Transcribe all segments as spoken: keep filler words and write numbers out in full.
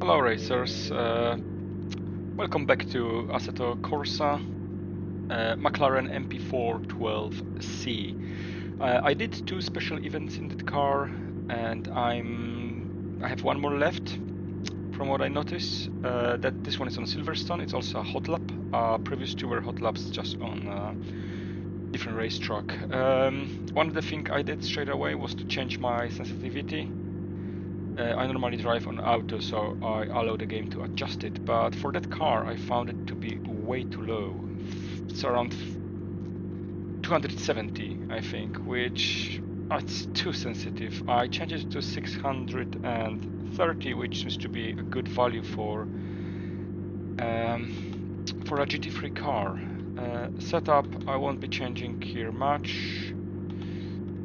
Hello racers, uh, welcome back to Assetto Corsa, uh, McLaren M P four twelve C. Uh, I did two special events in that car and I'm, I have one more left from what I notice. Uh, that this one is on Silverstone, it's also a hot lap. Uh, previous two were hot laps just on a different racetrack. Um, one of the things I did straight away was to change my sensitivity. Uh, I normally drive on auto, so I allow the game to adjust it, but for that car I found it to be way too low. It's around two hundred seventy, I think, which it's too sensitive. I changed it to six hundred thirty, which seems to be a good value for um, for a G T three car. Uh, setup I won't be changing here much.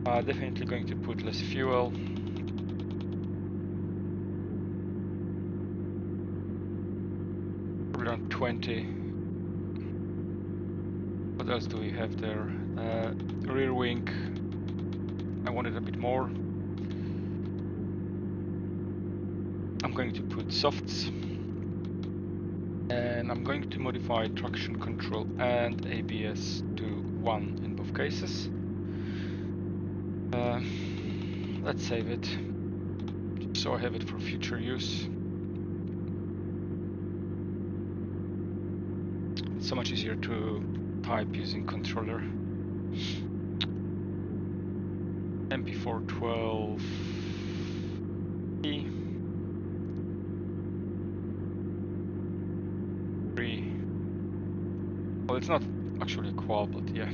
Uh, definitely going to put less fuel. twenty. What else do we have there? Uh, rear wing, I wanted a bit more. I'm going to put softs and I'm going to modify traction control and A B S to one in both cases. Uh, let's save it so I have it for future use. So much easier to type using controller. M P four twelve. Three. Well, it's not actually a qual, but yeah,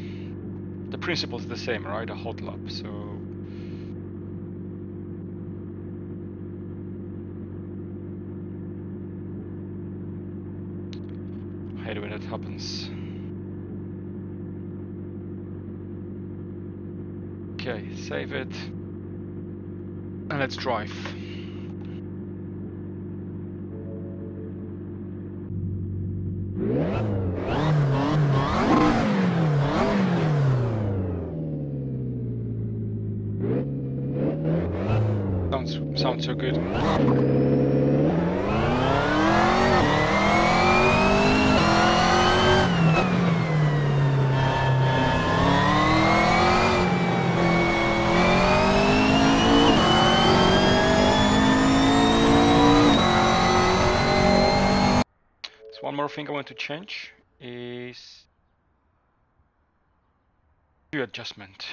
the principle is the same, right? A hot lap. So when it happens. Okay, save it and let's drive. Sounds sounds so good. Thing I want to change is view adjustment.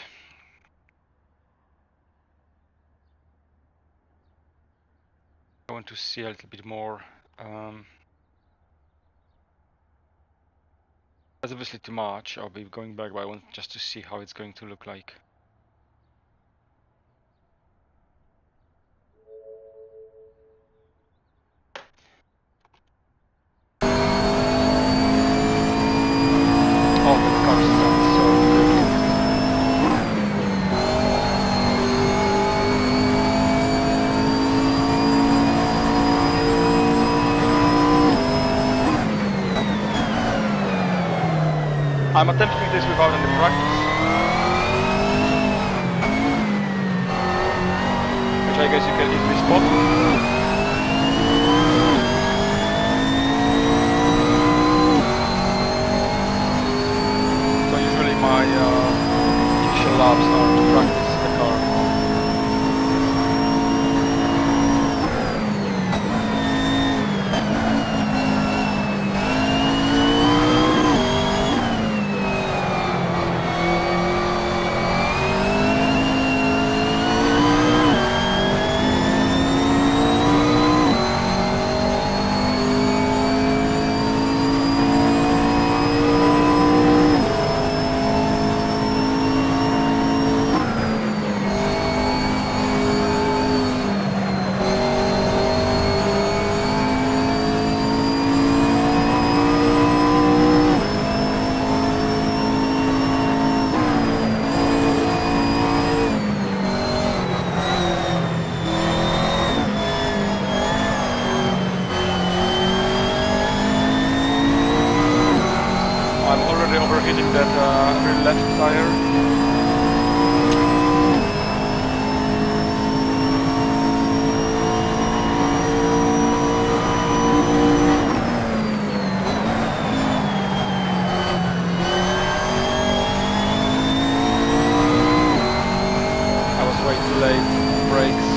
I want to see a little bit more. Um, that's obviously too much. I'll be going back, but I want just to see how it's going to look like. I'm attempting this without any practice, which I guess you can easily spot. My uh, initial laps are to practice the car. brakes.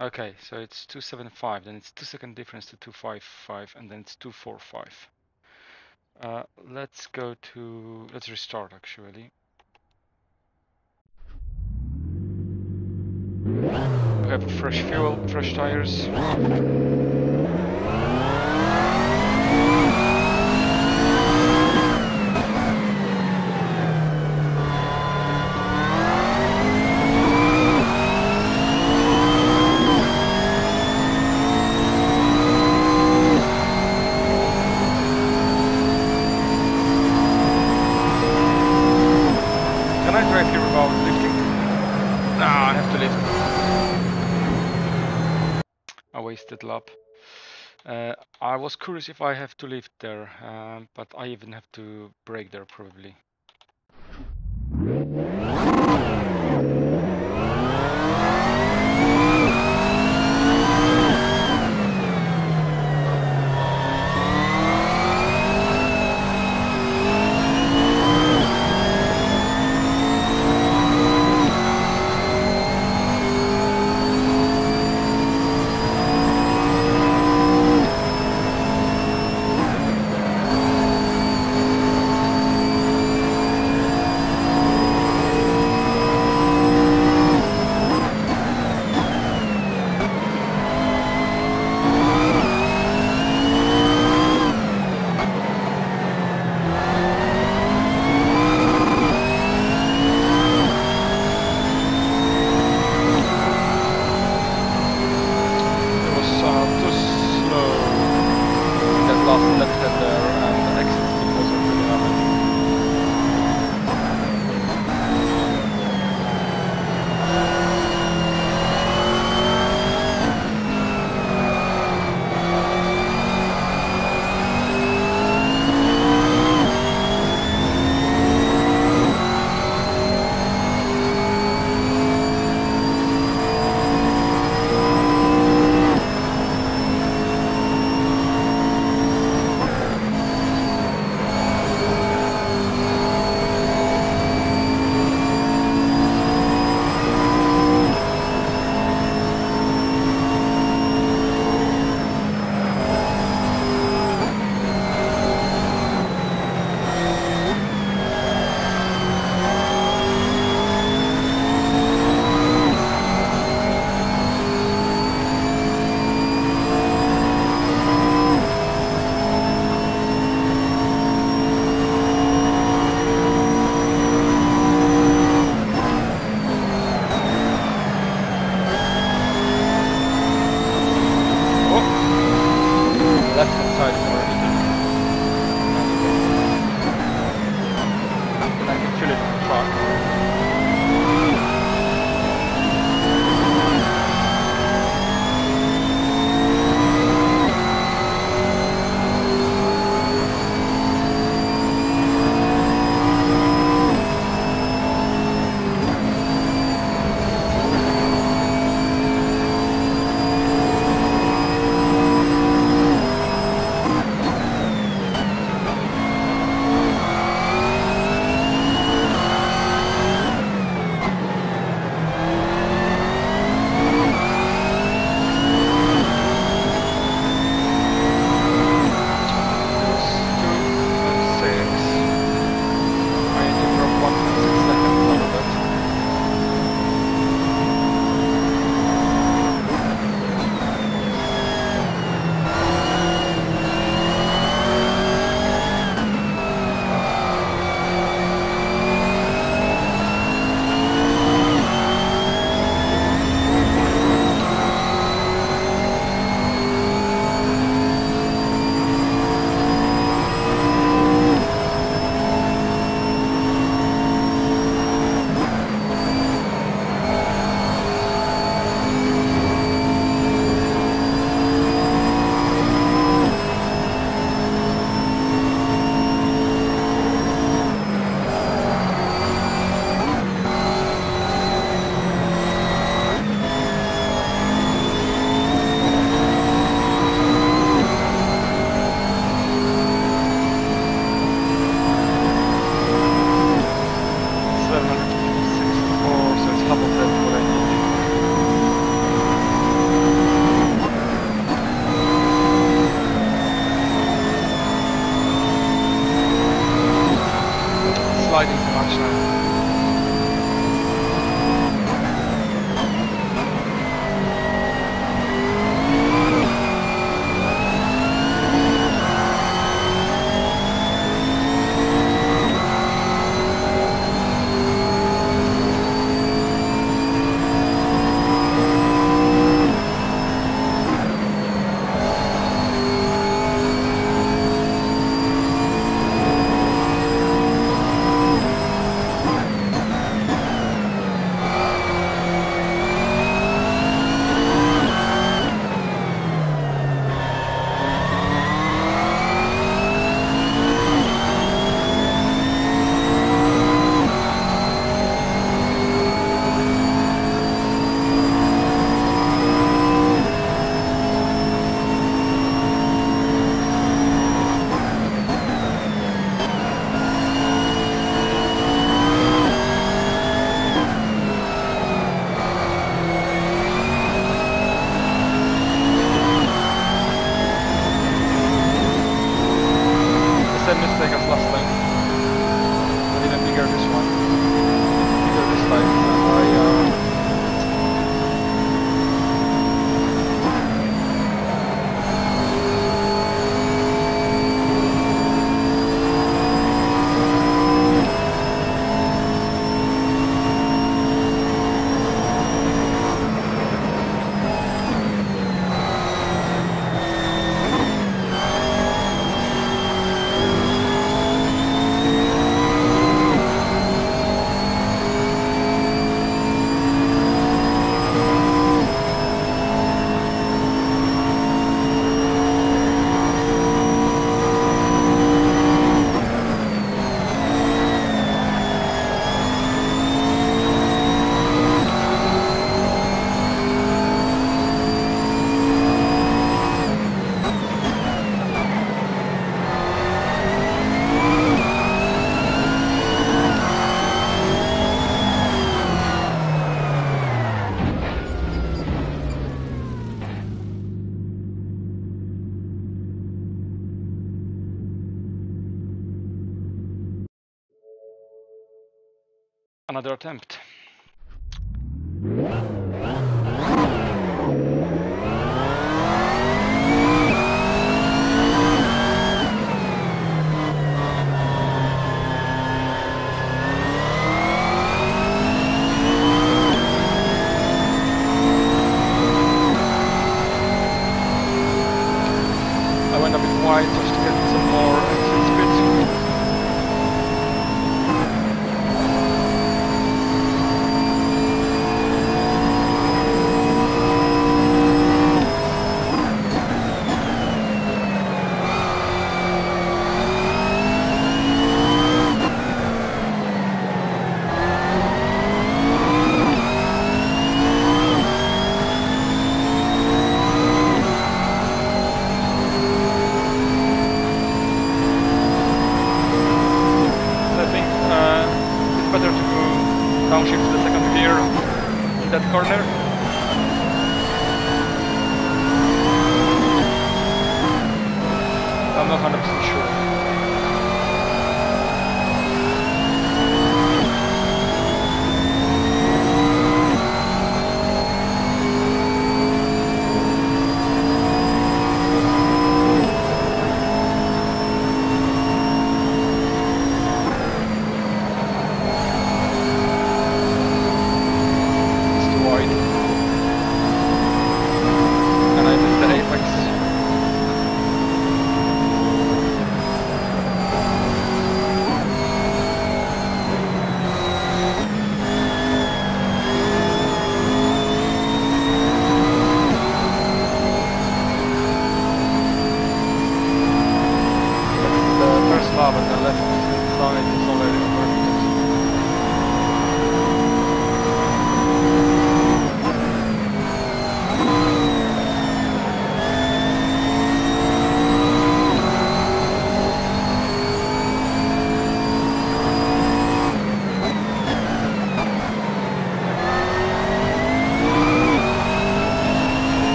Okay, so it's two seven five, then it's two second difference to two five five, and then it's two four five. Uh, let's go to, let's restart actually. We have fresh fuel, fresh tires. Lap. Uh, I was curious if I have to lift there, um, but I even have to brake there probably. sliding too much now. Another attempt.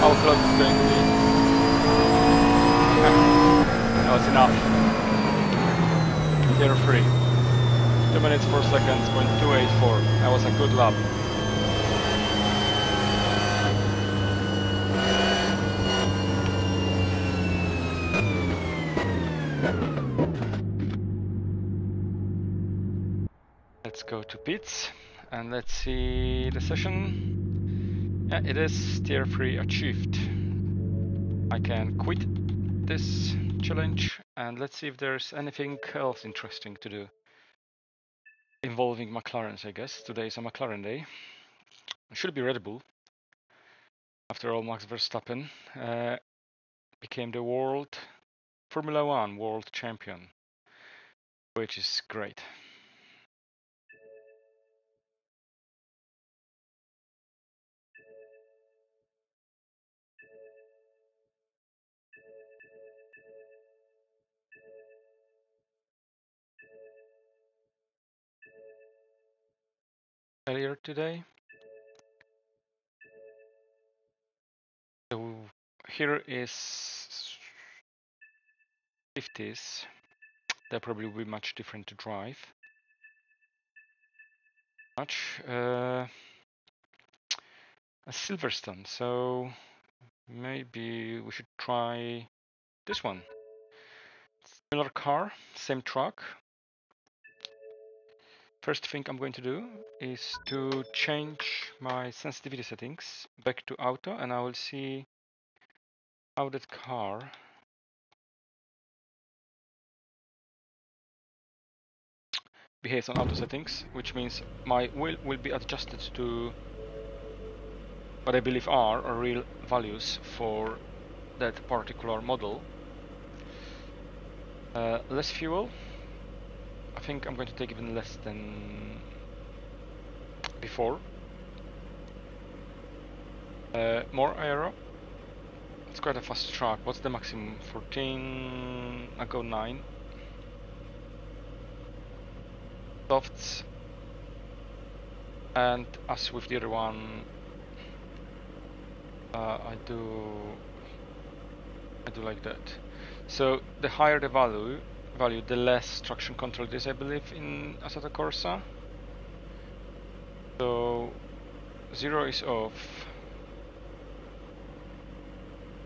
How close is going to be? No, it's enough. zero three. two minutes four seconds, point two eight four. That was a good lap. Let's go to pits and let's see the session. Yeah, it is tier three achieved. I can quit this challenge and let's see if there's anything else interesting to do involving McLarens. I guess today is a McLaren day. It should be Red Bull. After all, Max Verstappen uh, became the world Formula One world champion, which is great. Earlier today. So here is fifties. That probably will be much different to drive. Much uh, a Silverstone. So maybe we should try this one. Similar car, same truck. First thing I'm going to do is to change my sensitivity settings back to auto, and I will see how that car behaves on auto settings, which means my wheel will be adjusted to what I believe are real values for that particular model. Uh, less fuel. I think I'm going to take even less than before. Uh, more aero. It's quite a fast track. What's the maximum? fourteen. I go nine. Softs. And as with the other one, uh, I do. I do like that. So the higher the value. Value, the less traction control is, I believe, in Assetto Corsa. So zero is off,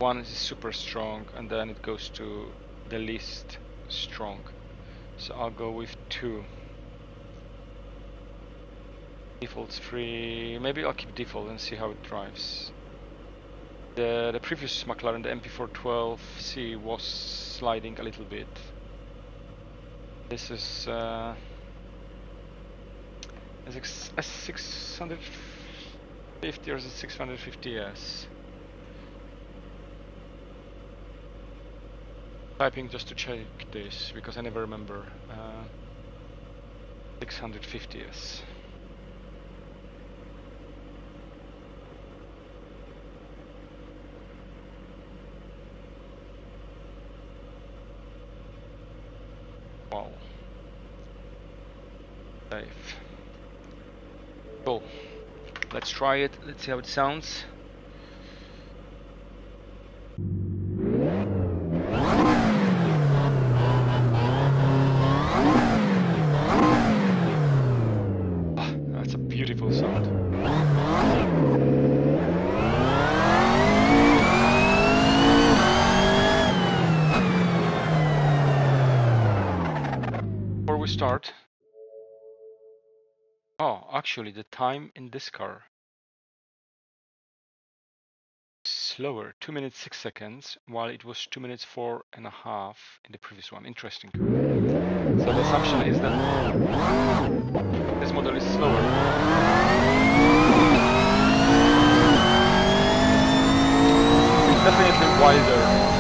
one is super strong, and then it goes to the least strong. So I'll go with two. Default's three. Maybe I'll keep default and see how it drives. The the previous McLaren, the M P four twelve C, was sliding a little bit. This is uh, a six fifty or a six fifty S. Typing just to check this because I never remember. Uh, six fifty S. Wow. Safe. Cool. Let's try it. Let's see how it sounds. Ah, that's a beautiful sound. We start. Oh, actually the time in this car slower, two minutes six seconds, while it was two minutes four and a half in the previous one. Interesting. So the assumption is that this model is slower. It's definitely wilder.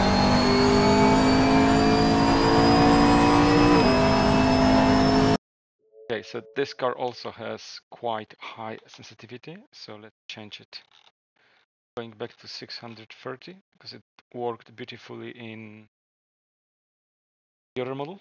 Okay, so this car also has quite high sensitivity, so let's change it. Going back to six thirty, because it worked beautifully in the other model.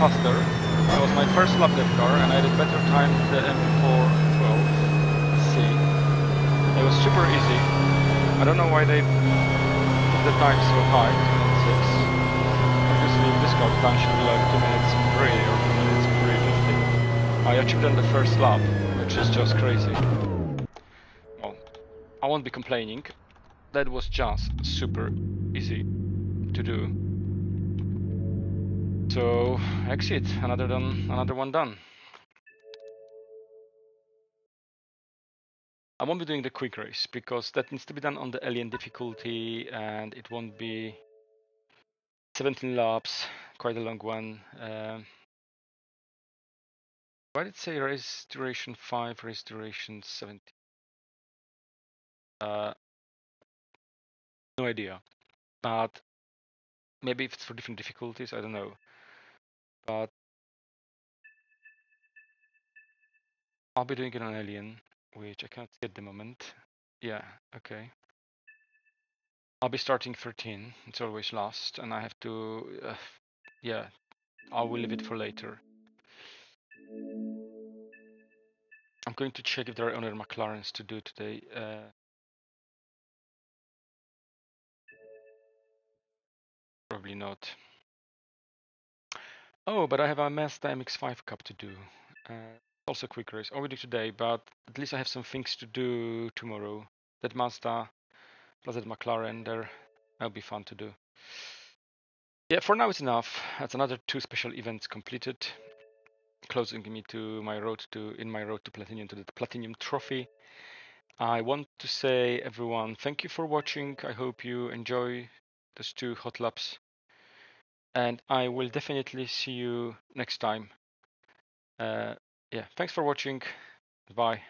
faster. It was my first lap lap car and I did better time than M P four twelve C. It was super easy. I don't know why they put the time so high, two minutes six. Obviously this car time should be like two minutes three or two minutes three fifty. I achieved on the first lap, which is just crazy. Well, I won't be complaining. That was just super easy to do. So exit, another done, another one done. I won't be doing the quick race because that needs to be done on the alien difficulty and it won't be seventeen laps, quite a long one. Uh, why did it say race duration five, race duration seventeen? Uh, no idea, but maybe if it's for different difficulties, I don't know. But I'll be doing it on alien, which I can't see at the moment. Yeah, okay. I'll be starting thirteen. It's always last, and I have to. Uh, yeah, I will leave it for later. I'm going to check if there are other McLarens to do today. Uh, Probably not. Oh, but I have a Mazda M X five Cup to do. Uh, also quick race. Already today, but at least I have some things to do tomorrow. That Mazda plus that McLaren there, that'll be fun to do. Yeah, for now it's enough. That's another two special events completed, closing me to my road to in my road to platinum to the platinum trophy. I want to say everyone, thank you for watching. I hope you enjoy those two hot laps, and I will definitely see you next time. Uh, yeah, thanks for watching. Bye.